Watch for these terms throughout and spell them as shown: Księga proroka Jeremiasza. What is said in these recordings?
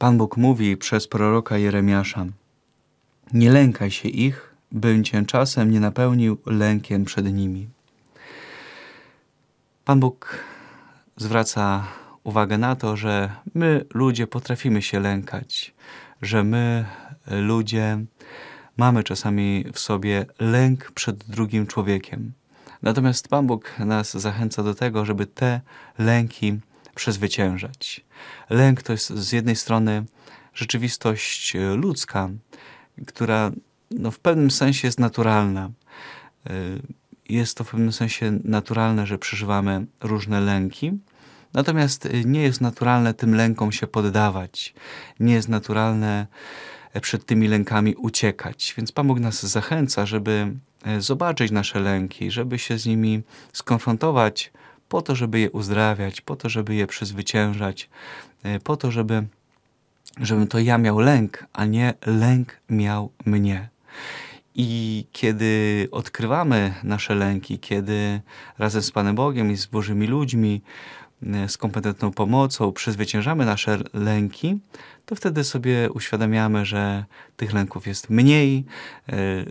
Pan Bóg mówi przez proroka Jeremiasza: nie lękaj się ich, bym cię czasem nie napełnił lękiem przed nimi. Pan Bóg zwraca uwagę na to, że my, ludzie, potrafimy się lękać, że my, ludzie, mamy czasami w sobie lęk przed drugim człowiekiem. Natomiast Pan Bóg nas zachęca do tego, żeby te lęki przezwyciężać. Lęk to jest z jednej strony rzeczywistość ludzka, która w pewnym sensie jest naturalna. Jest to w pewnym sensie naturalne, że przeżywamy różne lęki, natomiast nie jest naturalne tym lękom się poddawać. Nie jest naturalne przed tymi lękami uciekać. Więc Pan Bóg nas zachęca, żeby zobaczyć nasze lęki, żeby się z nimi skonfrontować, po to, żeby je uzdrawiać, po to, żeby je przezwyciężać, po to, żebym to ja miał lęk, a nie lęk miał mnie. I kiedy odkrywamy nasze lęki, kiedy razem z Panem Bogiem i z Bożymi ludźmi, z kompetentną pomocą przezwyciężamy nasze lęki, to wtedy sobie uświadamiamy, że tych lęków jest mniej,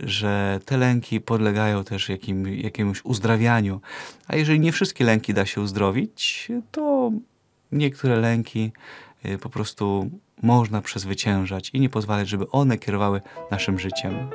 że te lęki podlegają też jakiemuś uzdrawianiu. A jeżeli nie wszystkie lęki da się uzdrowić, to niektóre lęki po prostu można przezwyciężać i nie pozwalać, żeby one kierowały naszym życiem.